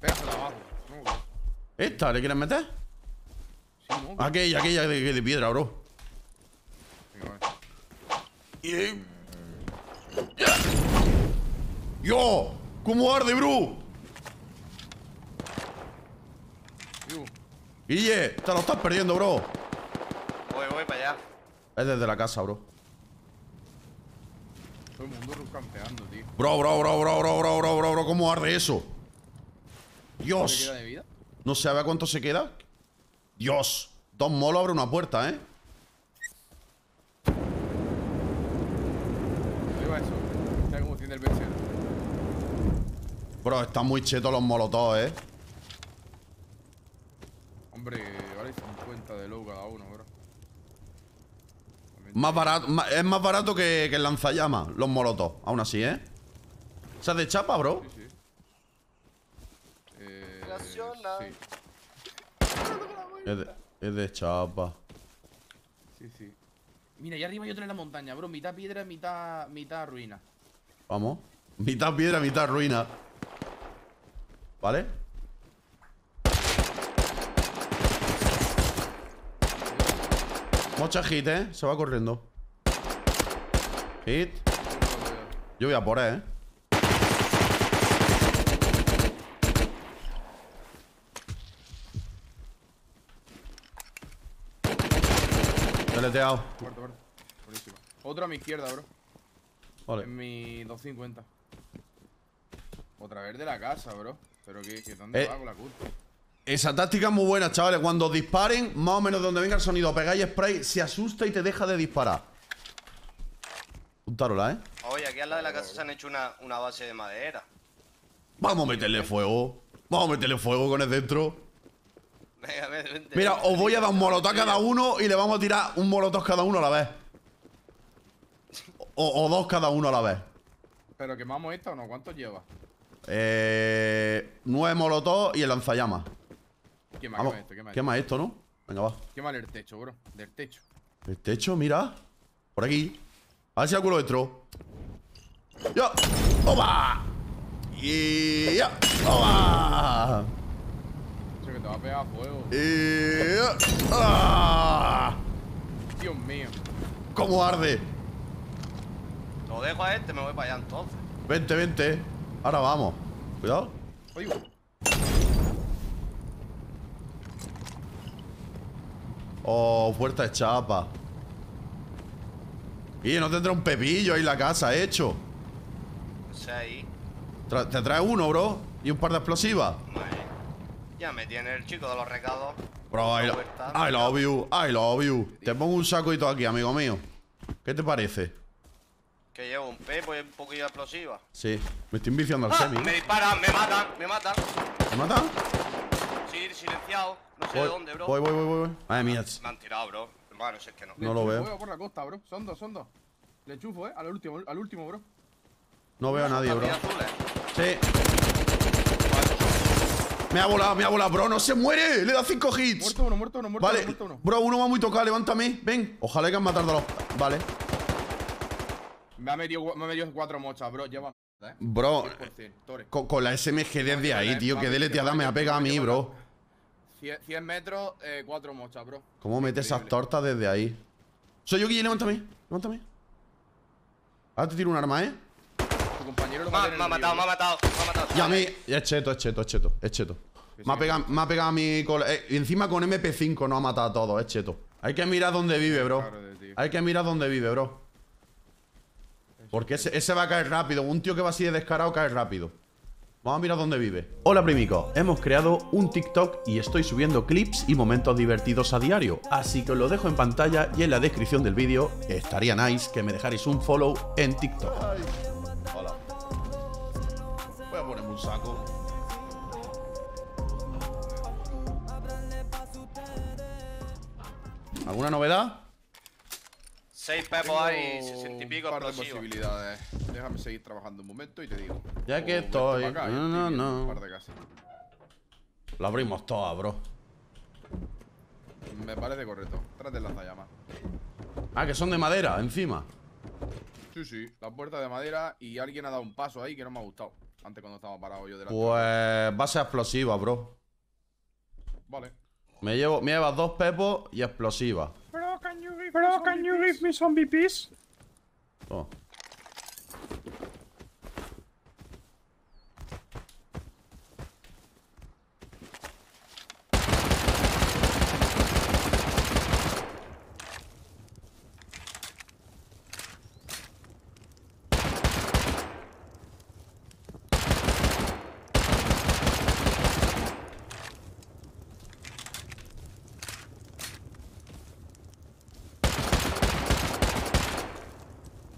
Pégasela abajo. ¿Esta le quieres meter? Sí, no, bro. Aquella de piedra, bro. ¡Yo! ¿Cómo arde, bro? Guille, te lo estás perdiendo, bro. Voy para allá. Es desde la casa, bro. Todo el mundo campeando, tío. Bro, ¿cómo arde eso? Dios. ¿Cuánto queda de vida? No sé, a ver cuánto se queda. Dios. Dos molos abren una puerta, ¿eh? Bro, están muy chetos los molotov, ¿eh? Hombre, vale 50 de low cada uno, bro. Más barato, es más barato que el lanzallamas, los molotov, aún así, ¿eh? O sea, de chapa, bro. Sí, sí. Sí. Es de chapa. Sí, sí. Mira, allá arriba hay otro en la montaña, bro. Mitad piedra, mitad ruina. Vamos. Mitad piedra, mitad ruina. ¿Vale? Mucha hit, ¿eh? Se va corriendo. Hit. Yo voy a por él, ¿eh? Deleteado. Buenísimo. Otro a mi izquierda, bro. Vale. En mi 250. Otra vez de la casa, bro. Pero que ¿dónde va con la culpa? Esa táctica es muy buena, chavales. Cuando os disparen, más o menos de donde venga el sonido, pegáis spray, se asusta y te deja de disparar. Puntarola, ¿eh? Oye, aquí al lado de la casa se han hecho una base de madera. Vamos a meterle fuego. Vamos a meterle fuego con el dentro. Venga, vente. Mira, os voy a dar un molotov a cada uno y le vamos a tirar un molotov cada uno a la vez. O dos cada uno a la vez. ¿Pero quemamos esta o no? ¿Cuánto lleva? 9 molotov y el lanzallamas. Quema esto, ¿no? Venga, va. Quema el techo, bro. Del techo. El techo, mira. Por aquí. A ver si al culo dentro. ¡Ya! ¡Opa! ¡Y ya! ¡Opa! Eso que te va a pegar fuego. ¡Y ya! ¡Ah! Dios mío. ¿Cómo arde? Lo dejo a este, me voy para allá entonces. Vente. Ahora vamos. Cuidado. Oigo. Oh, puerta de chapa. Y no tendrá un pepillo ahí la casa, hecho. O sea, ahí. Te trae uno, bro. Y un par de explosivas. Vale. Ya me tiene el chico de los recados. Bro, I love you. Te pongo un saco y todo aquí, amigo mío. ¿Qué te parece? Que llevo un pepo y un poquillo de explosiva. Sí, me estoy viciando al semi. Me disparan, me matan. ¿Me matan? Sí, silenciado. No sé de dónde, bro. Voy. Ay, mía. Me han tirado, bro. Hermano, si es que no. No lo veo. Voy por la costa, bro. Son dos. Le chufo, ¿eh? Al último, bro. No veo a nadie, bro. Sí. Me ha volado, bro. No se muere. Le da 5 hits. Muerto uno. Vale. Bro, uno va muy tocado. Levántame. Ven. Ojalá que han matado a los... Vale. Me ha metido 4 mochas, bro. Lleva. ¿Eh? Bro, con la SMG desde ahí, tío. Que deleteada me ha pegado a mí, bro. 100 metros, 4 mochas, bro. ¿Cómo metes esas tortas desde ahí? Soy yo, Guille, levántame. Ahora te tiro un arma, ¿eh? Tu compañero lo me ha matado. Y a mí. Es cheto. Me ha pegado a mí. Y encima con MP5 no ha matado a todos, es cheto. Hay que mirar dónde vive, bro. Porque ese va a caer rápido. Un tío que va así de descarado cae rápido. Vamos a mirar dónde vive. Hola primico, hemos creado un TikTok y estoy subiendo clips y momentos divertidos a diario. Así que os lo dejo en pantalla y en la descripción del vídeo. Estaría nice que me dejarais un follow en TikTok. Ay. Hola. Voy a ponerme un saco. ¿Alguna novedad? 6 pepos hay, 60 y pico un par de posibilidades. Déjame seguir trabajando un momento y te digo. Ya que estoy. Acá, no. Un par de casas. La abrimos toda, bro. Me parece correcto. Trate el lanzallamas. Ah, que son de madera, encima. Sí. La puerta de madera y alguien ha dado un paso ahí que no me ha gustado. Antes cuando estaba parado yo delante. Pues base explosiva, bro. Vale. Me llevas dos pepos y explosiva. Bro, can you give me zombie piece? Oh.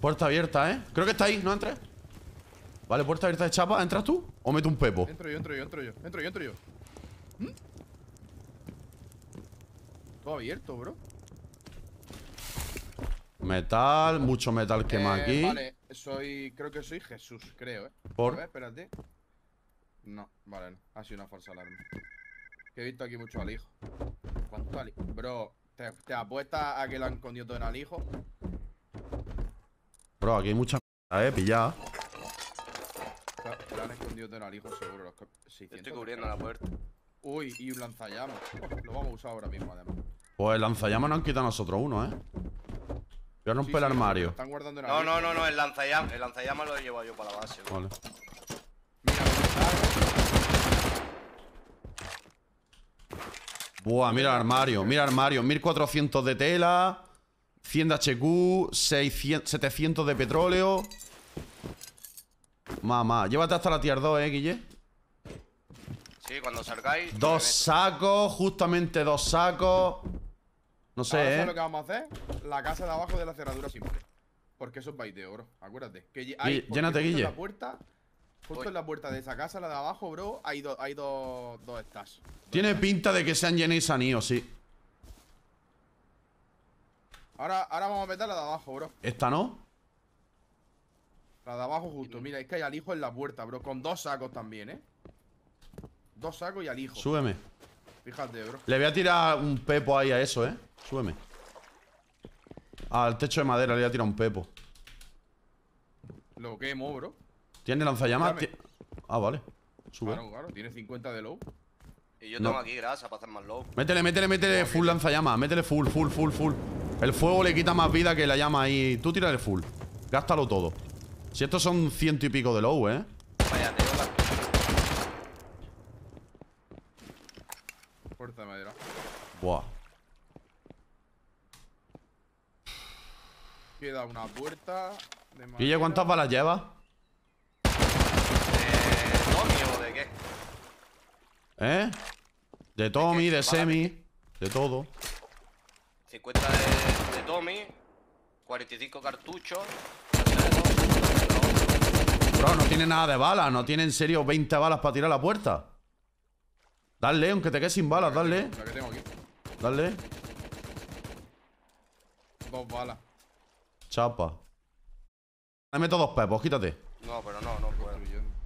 Puerta abierta, ¿eh? Creo que está ahí, ¿no entres? Vale, puerta abierta de chapa. ¿Entras tú? ¿O meto un pepo? Entro yo. ¿Mm? Todo abierto, bro. Metal, mucho metal quema aquí. Vale, creo que soy Jesús, creo, ¿eh? ¿Por? A ver, espérate. No, vale, no. Ha sido una falsa alarma. Que he visto aquí mucho alijo. ¿Cuánto alijo? Bro, ¿te apuestas a que lo han escondido todo en alijo? Bro, aquí hay mucha mierda, pillada. Lo han escondido de un alijo seguro. Los 600. Estoy cubriendo la puerta. Uy, y un lanzallamas. Lo vamos a usar ahora mismo, además. Pues el lanzallamas nos han quitado a nosotros uno, ¿eh? Voy a romper el armario. Están guardando no, el lanzallamas lo he llevado yo para la base. Bro. Vale. Mira, buah, mira el armario. 1400 de tela. 100 de HQ, 600, 700 de petróleo. Mamá, llévate hasta la tier 2, Guille. Sí, cuando salgáis. Dos sacos, justamente dos sacos. No sé, ahora, ¿sabes lo que vamos a hacer? La casa de abajo de la cerradura simple. Porque eso es baiteo, bro. Acuérdate. Que hay, llénate, Guille. Justo en la puerta de esa casa, la de abajo, bro, hay dos stacks. Tiene pinta de que se han llenado y saníos, sí. Ahora vamos a meter la de abajo, bro. ¿Esta no? La de abajo justo. Mira, es que hay alijo en la puerta, bro. Con dos sacos también, ¿eh? Dos sacos y alijo. Súbeme. Fíjate, bro. Le voy a tirar un pepo ahí a eso, ¿eh? Súbeme. Al techo de madera le voy a tirar un pepo. Lo quemo, bro. ¿Tiene lanzallamas? Ah, vale. Sube. Claro. Tiene 50 de low. Y yo tengo aquí grasa para hacer más low. Métele full lanzallamas. Métele full. El fuego le quita más vida que la llama ahí. Tú tira el full. Gástalo todo. Si estos son 100 y pico de low, ¿eh? Vaya, te toca. Puerta de madera. Buah. Queda una puerta de madera. Guille, ¿cuántas balas llevas? ¿De Tommy o de qué? ¿Eh? De Tommy, de Semi, de todo. 50 de Tommy, 45 cartuchos. Bro, no tiene nada de balas. No tiene en serio 20 balas para tirar la puerta. Dale, aunque te quedes sin balas, dale. La que tengo aquí. Dale. 2 balas. Chapa. Dame dos pepos, quítate. No, pero no puedo.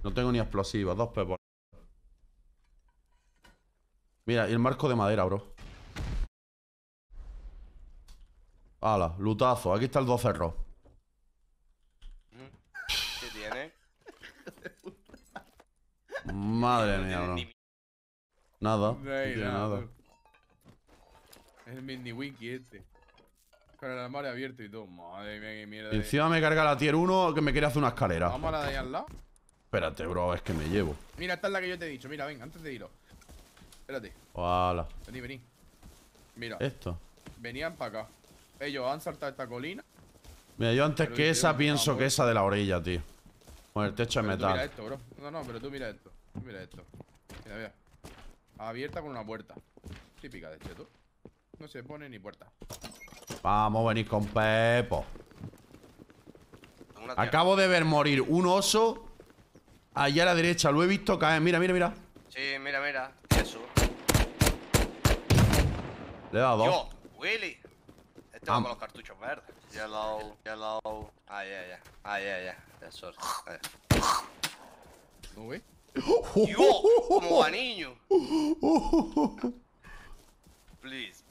No tengo ni explosivas, 2 pepos. Mira, y el marco de madera, bro. Ala, lutazo, aquí está el 2-0. ¿Qué tiene? Madre mía, bro. No tiene nada. Es el mini wiki este. Con el armario abierto y todo. Madre mía, qué mierda. Encima me carga la tier 1 que me quiere hacer una escalera. Vamos a la de ahí al lado. Espérate, bro, es que me llevo. Mira, esta es la que yo te he dicho. Mira, venga, antes de iros. Espérate. Ala. Vení. Mira. Esto. Venían para acá. Ellos han saltado esta colina. Mira, yo antes que esa pienso que esa de la orilla, tío. Con el techo de metal. Mira esto, bro. No, pero tú mira esto. Mira. Abierta con una puerta. Típica de Cheto. No se pone ni puerta. Vamos, venid con Pepo. Acabo de ver morir un oso. Allá a la derecha. Lo he visto caer. Mira. Sí, mira. Eso. Le he dado 2. Yo, Willy. Tengo con los cartuchos verdes. Yellow. Ah, ya. Eso es. ¿No ves? ¡Yo! ¡Como a niño! Please.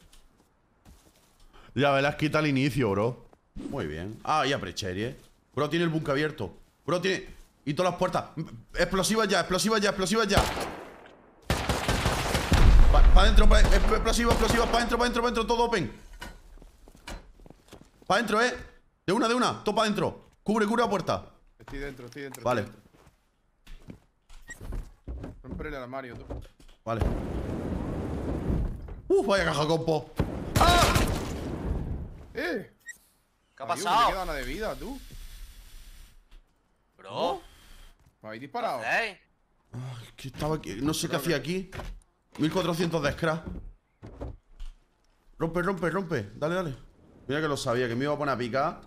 Ya me las quita al inicio, bro. Muy bien. Ah, ya precherie. Bro, tiene el búnker abierto. Bro, tiene. Y todas las puertas. Explosivas ya, explosivas ya, explosivas ya. Para adentro, pa explosivas, explosivas. Para adentro, para adentro, para adentro. Todo open. Para adentro, eh. De una, todo para adentro. Cubre, cubre la puerta. Estoy dentro, estoy dentro. Vale. Romper el armario, tú. Vale. Vaya caja, compo. ¡Ah! ¿Qué ha pasado? No me queda una de vida, tú. Bro. ¿Me habéis disparado? Ay, que estaba aquí. No sé qué hacía aquí. 1400 de scrap. Rompe, rompe, rompe. Dale, dale. Mira que lo sabía, que me iba a poner a picar.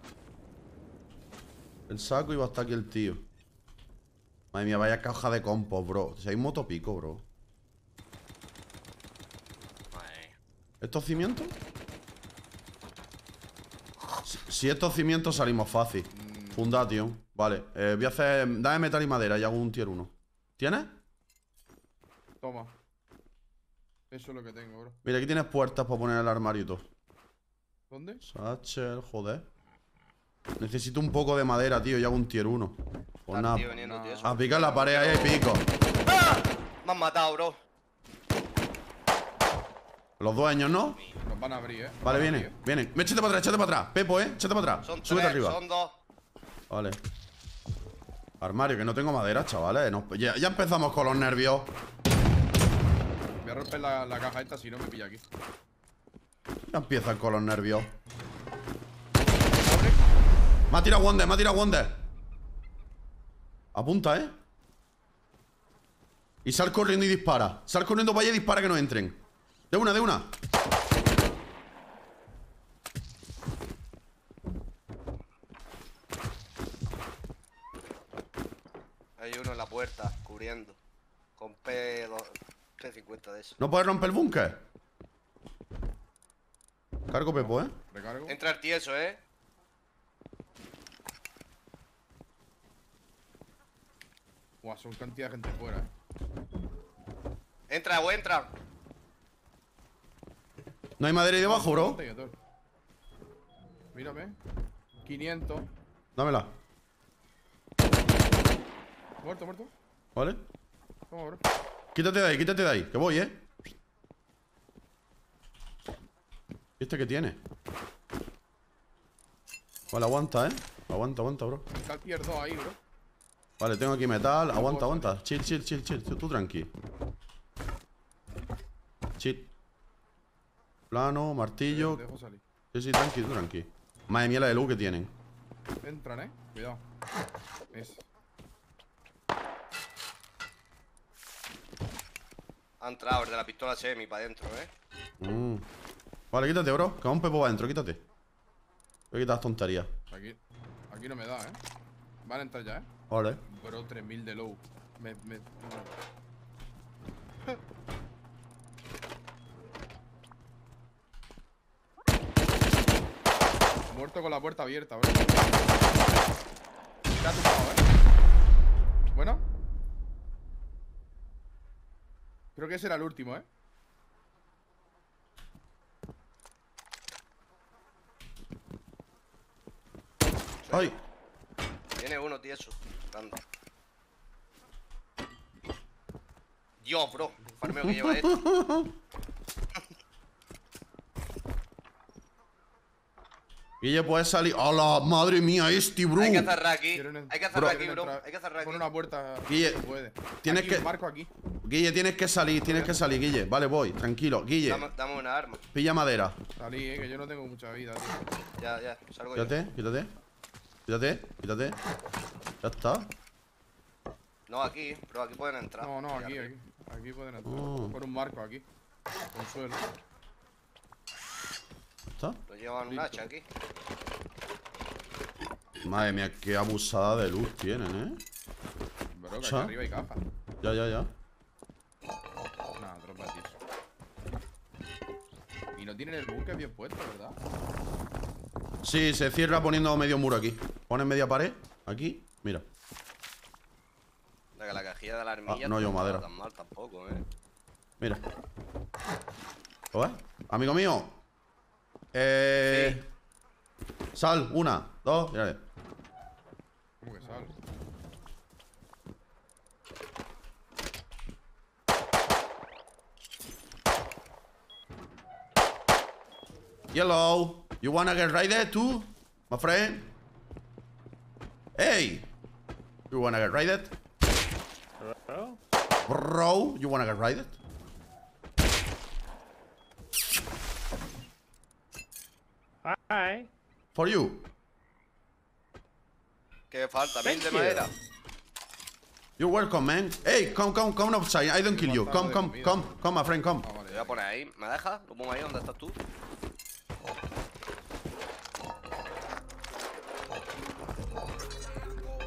El saco iba hasta aquí el tío. Madre mía, vaya caja de compost, bro. Si hay un motopico, bro. ¿Estos cimientos? Si estos cimientos salimos fácil. Fundación. Vale, voy a hacer... Dame metal y madera y hago un tier 1. ¿Tienes? Toma. Eso es lo que tengo, bro. Mira, aquí tienes puertas para poner el armario y todo. ¿Dónde? Satchel, joder. Necesito un poco de madera, tío, y hago un tier 1. Pues nada, a picar la pared, ahí hay pico. ¡Ah! Me han matado, bro. Los dueños, ¿no? Los van a abrir, eh. Vale, vienen, vienen. Échate para atrás, échate para atrás. Pepo, eh. Échate para atrás. Súbete arriba. Son dos. Vale. Armario, que no tengo madera, chavales. Ya empezamos con los nervios. Voy a romper la caja esta si no me pilla aquí. Ya empiezan con los nervios. Me ha tirado Wonder, me ha tirado Wonder. Apunta, eh. Y sal corriendo y dispara. Sal corriendo para allá y dispara que no entren. De una, de una. Hay uno en la puerta, cubriendo. Con P50 de eso. ¿No puedes romper el búnker? Cargo Pepo, eh. Recargo. Entra el tieso, eh. Buah, son cantidad de gente fuera, eh. Entra, o entra. No hay madera ahí debajo, bro. Mírame. 500. Dámela. Muerto, muerto. Vale. Toma, bro. Quítate de ahí, que voy, eh. ¿Y este qué tiene? Vale, aguanta, eh. Aguanta, aguanta, bro. Está el tier 2 ahí, bro. Vale, tengo aquí metal. Aguanta, aguanta. Chill, chill, chill, chill. Tú tranqui. Chill. Plano, martillo. Dejo salir. Sí, sí, tranqui, tú tranqui. Madre mía la de luz que tienen. Entran, eh. Cuidado. Es. Ha entrado el de la pistola semi para adentro, eh. Vale, quítate, bro. Que va un Pepo para adentro, quítate. Voy a quitar las tonterías. Aquí no me da, eh. Van a entrar ya, eh. Vale. Bro, 3000 de low. Muerto con la puerta abierta, bro. Está tumbado, eh. Bueno. Creo que ese era el último, eh. ¡Ay! Tiene uno, tieso. Dios, bro. El farmeo que lleva esto. Guille, puedes salir. ¡Hala! ¡Madre mía, este, bro! Hay que cerrar aquí. Hay que cerrar aquí, bro. Hay que cerrar aquí. Pon una puerta. Guille, tienes que. Guille, tienes que salir. Tienes que salir, Guille. Vale, voy. Tranquilo. Guille. Dame una arma. Pilla madera. Salí, que yo no tengo mucha vida, tío. Ya, ya. Salgo yo. Quítate, quítate. Quítate, quítate. Ya está. No, aquí. Pero aquí pueden entrar. No, no, aquí, aquí. Aquí pueden entrar. Por un marco aquí. Con suelo. ¿Está? Lo llevan un hacha aquí. Madre mía, qué abusada de luz tienen, eh. Bro, que aquí arriba hay caja. Ya, ya, ya. Nah, tropa de tiro. Y no tienen el búnker bien puesto, ¿verdad? Sí, se cierra poniendo medio muro aquí. Ponen media pared, aquí, mira. La cajilla de la armilla no llevo madera tan mal tampoco, eh. Mira. ¿Lo ves? Amigo mío. Sí. Sal, una, dos, dale. ¿Cómo que sal? Yellow. You wanna get right there too, my friend? Hey! You wanna get raided? Bro? Bro, you wanna get raided? Hi. For you. Que falta, 20 madera. You're welcome, man. Hey, come outside. I don't kill you. Come, my friend, come. Vamos, te voy a poner ahí. ¿Me dejas? Lo pongo ahí donde estás tú.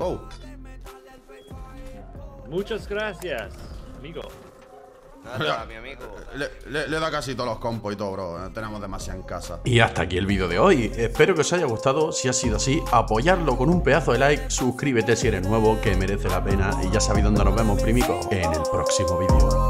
Oh. Muchas gracias, amigo. Nada, mi amigo. Le da casi todos los compos y todo, bro. Tenemos demasiado en casa. Y hasta aquí el vídeo de hoy. Espero que os haya gustado. Si ha sido así, apoyadlo con un pedazo de like. Suscríbete si eres nuevo, que merece la pena. Y ya sabéis dónde nos vemos, primico, en el próximo vídeo.